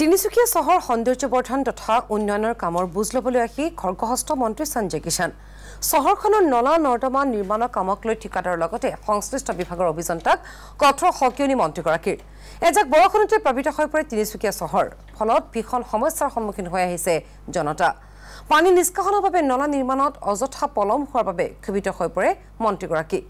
Tinisukia Sohor Hondocho Borthan Totha Unnayanor Kamor Bujh Lobole Ahi Khargohosto Montri Sanjay Kishan. Sohorkhonon Nola Nordama Nirmanor Kamok Loi Thikadar Logote Songlishto Bibhagor Obhijantak Kothor Hokioni Montri Goraki. Ezak Borokhonte Prabita Hoi Pore Tinisukia Sohor. Pholot Bihol Somossar Sommukhin Hoi Ahise Jonota. Pani Niskahoner Babe Nola Nirmanot Ojotha Polom Hoar Babe Khobito Hoi Pore Montri Goraki.